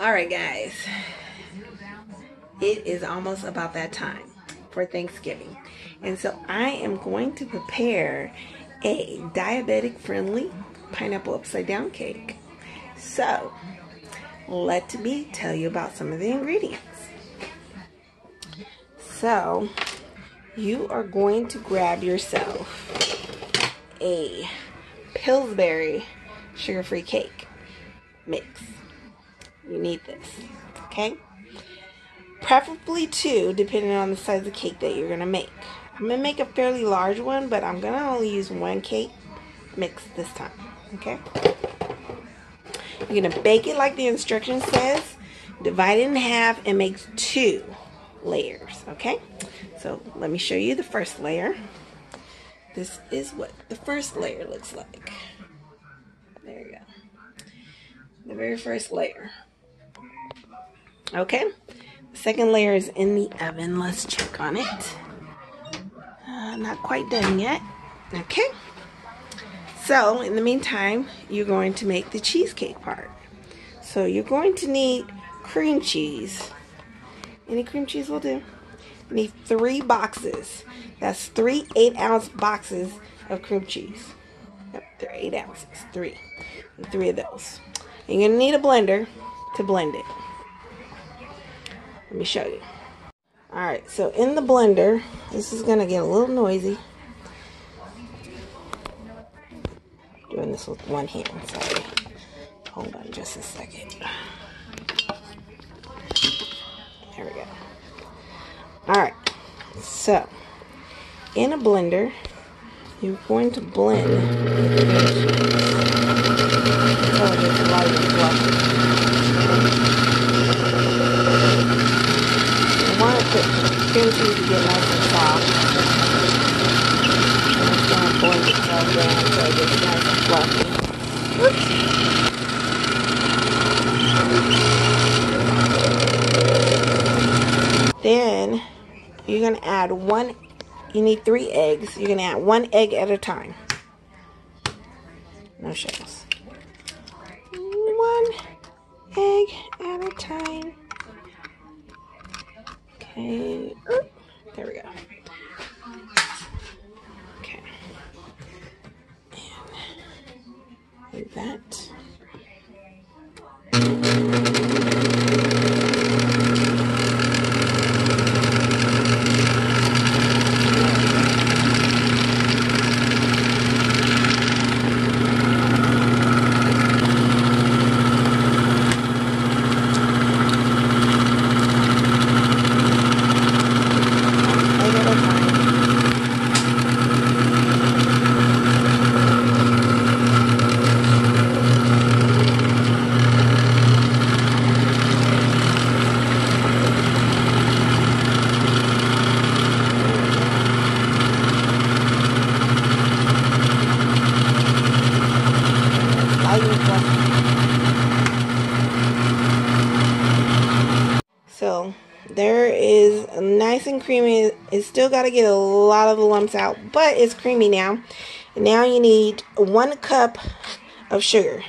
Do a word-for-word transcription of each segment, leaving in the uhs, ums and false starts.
All right, guys, it is almost about that time for Thanksgiving, and so I am going to prepare a diabetic friendly pineapple upside down cake. So let me tell you about some of the ingredients. So you are going to grab yourself a Pillsbury sugar-free cake mix. You need this, okay? Preferably two, depending on the size of the cake that you're gonna make. I'm gonna make a fairly large one, but I'm gonna only use one cake mix this time, okay? You're gonna bake it like the instruction says, divide it in half, and make two layers, okay? So let me show you the first layer. This is what the first layer looks like. There you go. The very first layer. Okay. The second layer is in the oven. Let's check on it. Uh, not quite done yet. Okay. So in the meantime, you're going to make the cheesecake part. So you're going to need cream cheese. Any cream cheese will do. You need three boxes. That's three eight ounce boxes of cream cheese. Yep, they're eight ounces. Three. Three of those. You're going to need a blender to blend it. Let me show you. Alright, so in the blender, this is going to get a little noisy. I'm doing this with one hand, sorry. Hold on just a second. There we go. Alright, so in a blender, you're going to blend until it gets light and fluffy. You want to put cream cheese to get nice and soft. And it's going to blend itself down until it gets nice and fluffy. Oops. Then you're going to add one. You need three eggs. You're going to add one egg at a time. No shells. One egg at a time. Okay. There we go. Okay. And like that. So there is nice and creamy. It's still got to get a lot of the lumps out, but it's creamy now. Now you need one cup of sugar.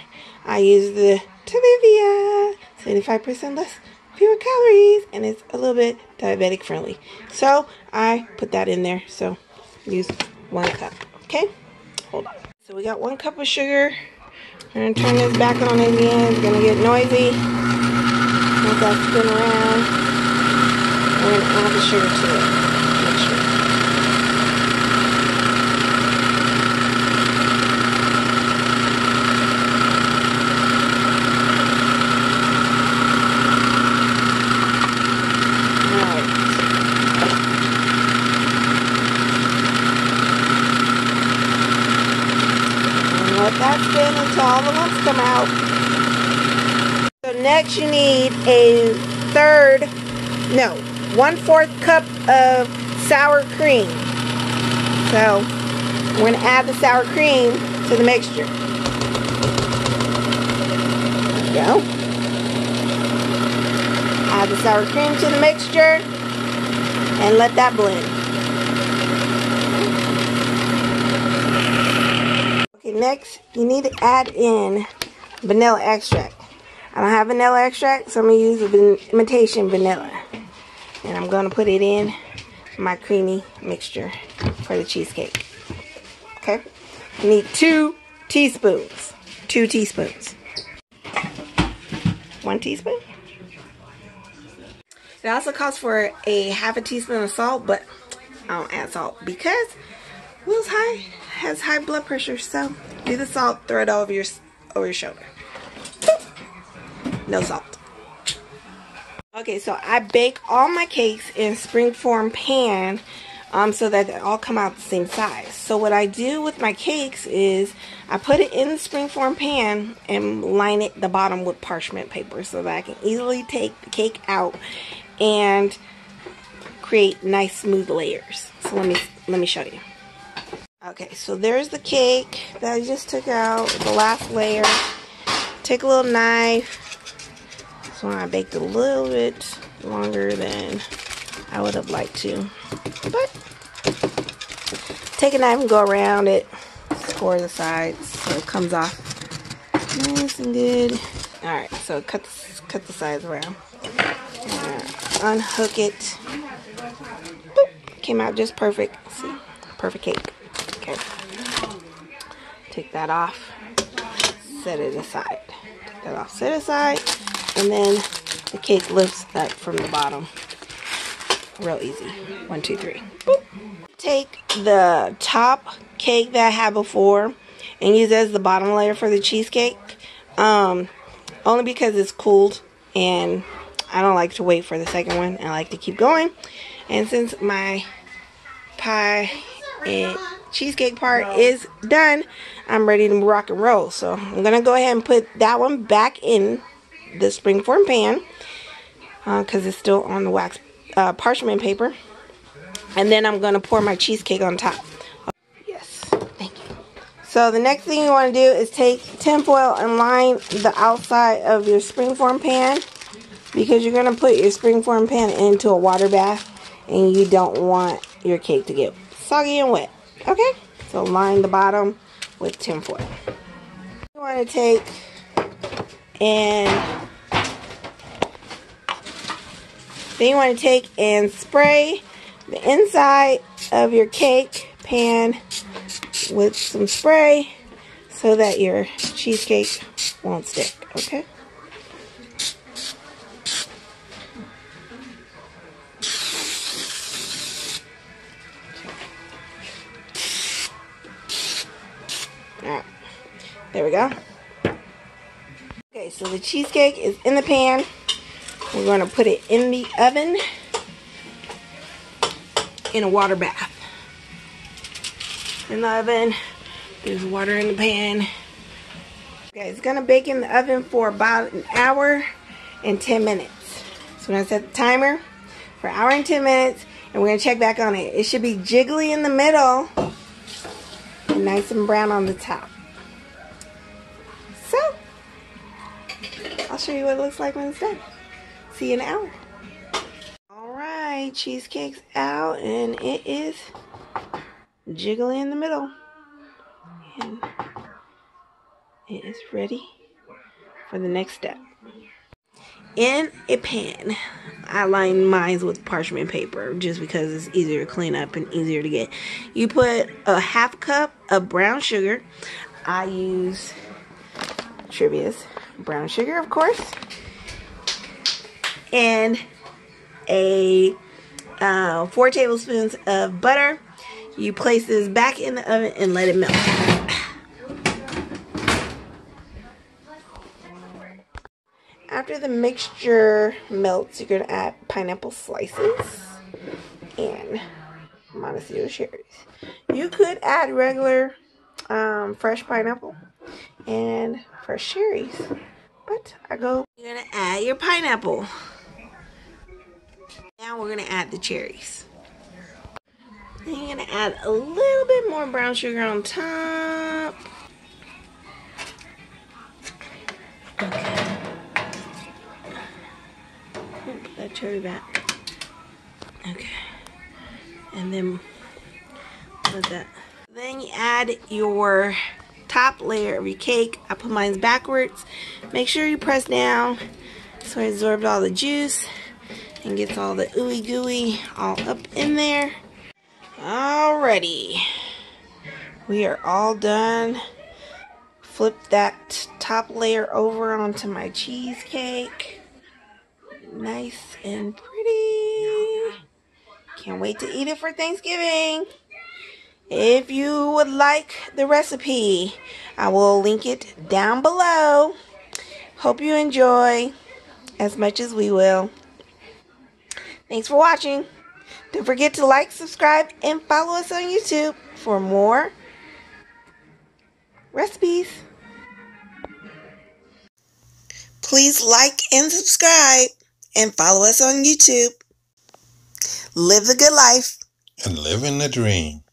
I use the Truvia, seventy-five percent less, fewer calories, and it's a little bit diabetic friendly. So I put that in there. So use one cup. Okay, hold on. So we got one cup of sugar. We're going to turn this back on in the end. It's going to get noisy. Let that spin around. And add the sugar to it. Make sure. That's been until all the lumps come out. So next you need a third, no, one-fourth cup of sour cream. So we're going to add the sour cream to the mixture. There we go. Add the sour cream to the mixture and let that blend. Next, you need to add in vanilla extract. I don't have vanilla extract, so I'm going to use the imitation vanilla. And I'm going to put it in my creamy mixture for the cheesecake. Okay? You need two teaspoons. Two teaspoons. One teaspoon. It also calls for a half a teaspoon of salt, but I don't add salt because Will's high has high blood pressure. So do the salt, throw it over your over your shoulder. Boop. No salt. Okay, so I bake all my cakes in springform pan, um, so that they all come out the same size. So what I do with my cakes is I put it in the springform pan and line it the bottom with parchment paper so that I can easily take the cake out and create nice smooth layers. So let me let me show you. Okay, so there's the cake that I just took out, the last layer. Take a little knife. So I baked a little bit longer than I would have liked to, but take a knife and go around it, score the sides so it comes off nice and good. All right, so cut the, cut the sides around. Unhook it. Boop. Came out just perfect. See, perfect cake. Okay, take that off. Set it aside. Take that off. Set it aside, and then the cake lifts up from the bottom. Real easy. One, two, three. Boop. Take the top cake that I had before and use it as the bottom layer for the cheesecake. Um, only because it's cooled and I don't like to wait for the second one. I like to keep going. And since my pie and cheesecake part is done, I'm ready to rock and roll. So I'm going to go ahead and put that one back in the springform pan because uh, it's still on the wax uh, parchment paper. And then I'm going to pour my cheesecake on top. Yes, thank you. So the next thing you want to do is take tinfoil and line the outside of your springform pan, because you're going to put your springform pan into a water bath and you don't want your cake to get soggy and wet. Okay, so line the bottom with tinfoil. You want to take and then you want to take and spray the inside of your cake pan with some spray so that your cheesecake won't stick, okay? All right, there we go. Okay, so the cheesecake is in the pan. We're going to put it in the oven in a water bath. In the oven, there's water in the pan. Okay, it's going to bake in the oven for about an hour and ten minutes. So we're going to set the timer for an hour and ten minutes, and we're going to check back on it. It should be jiggly in the middle and nice and brown on the top. So, I'll show you what it looks like when it's done. See you in an hour. Alright, cheesecake's out and it is jiggly in the middle. And it is ready for the next step. In a pan, I line mine with parchment paper just because it's easier to clean up and easier to get. You put a half cup of brown sugar. I use Truvia's brown sugar, of course. And a uh, four tablespoons of butter. You place this back in the oven and let it melt. After the mixture melts, you're gonna add pineapple slices and Montecito cherries. You could add regular um, fresh pineapple and fresh cherries, but I go. You're gonna add your pineapple. Now we're going to add the cherries. And you're going to add a little bit more brown sugar on top. Okay. Put that cherry back. Okay. And then put that. Then you add your top layer of your cake. I put mine backwards. Make sure you press down so it absorbs all the juice and gets all the ooey gooey all up in there. Alrighty, we are all done. Flip that top layer over onto my cheesecake. Nice and pretty. Can't wait to eat it for Thanksgiving. If you would like the recipe, I will link it down below. Hope you enjoy as much as we will. Thanks for watching. Don't forget to like, subscribe, and follow us on YouTube for more recipes. Please like and subscribe and follow us on YouTube. Live the good life and live in the dream.